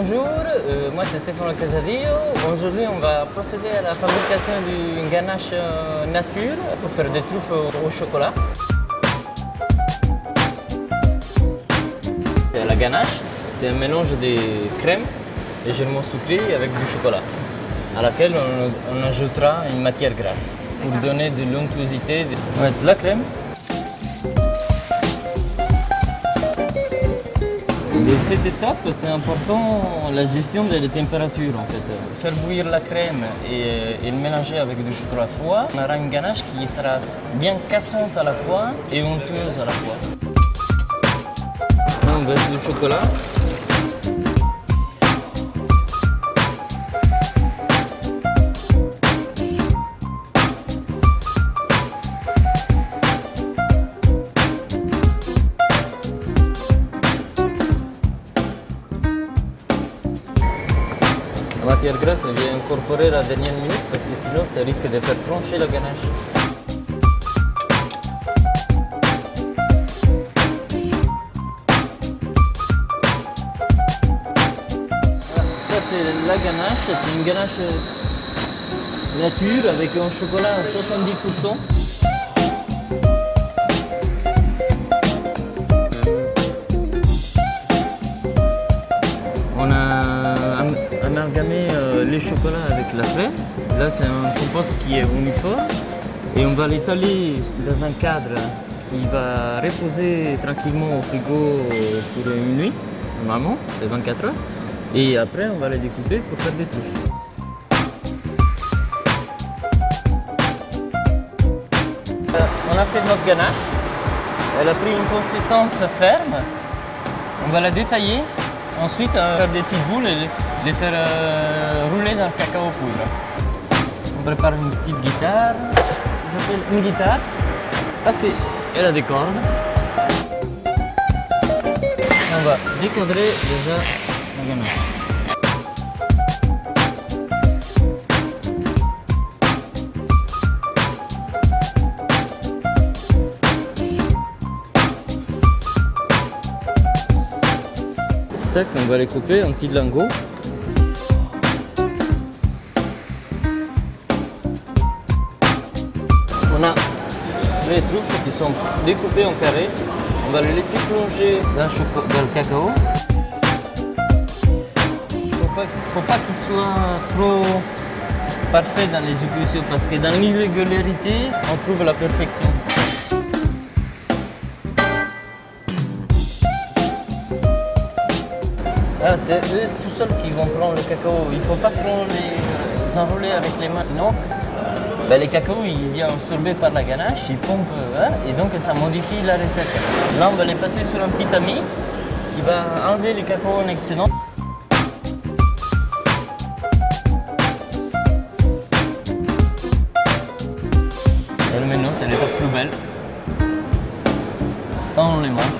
Bonjour, moi c'est Stéfano Casadiot. Aujourd'hui, on va procéder à la fabrication d'une ganache nature pour faire des truffes au chocolat. La ganache, c'est un mélange de crème légèrement sucrée avec du chocolat, à laquelle on ajoutera une matière grasse pour donner de l'onctuosité. On va mettre la crème, et cette étape, c'est important la gestion des températures en fait. Faire bouillir la crème et le mélanger avec du chocolat froid, on aura une ganache qui sera bien cassante à la fois et onctueuse à la fois. Là, on verse du chocolat. La matière grasse, on vient incorporer la dernière minute parce que sinon ça risque de faire trancher la ganache. Ça c'est la ganache, c'est une ganache nature avec un chocolat à 70%. On a amalgamé les chocolats avec la crème. Là, c'est un compost qui est uniforme et on va l'étaler dans un cadre qui va reposer tranquillement au frigo pour une nuit. Normalement, c'est 24 heures. Et après, on va les découper pour faire des truffes. On a fait notre ganache. Elle a pris une consistance ferme. On va la détailler. Ensuite, faire des petites boules et les faire rouler dans le cacao poudre. On prépare une petite guitare, ça s'appelle une guitare parce qu'elle a des cordes. On va décadrer déjà la ganache. On va les couper en petits lingots. On a les truffes qui sont découpées en carrés. On va les laisser plonger dans le cacao. Faut pas qu'il soit trop parfait dans les épluchures parce que dans l'irrégularité, on trouve la perfection. Ah, c'est eux tout seuls qui vont prendre le cacao. Il ne faut pas trop les enrouler avec les mains, sinon ben, les cacao il vient absorbé par la ganache, il pompe, hein, et donc ça modifie la recette. Là, on va les passer sur un petit tamis qui va enlever les cacao en excédent. Et maintenant, c'est l'étape plus belle. On les mange.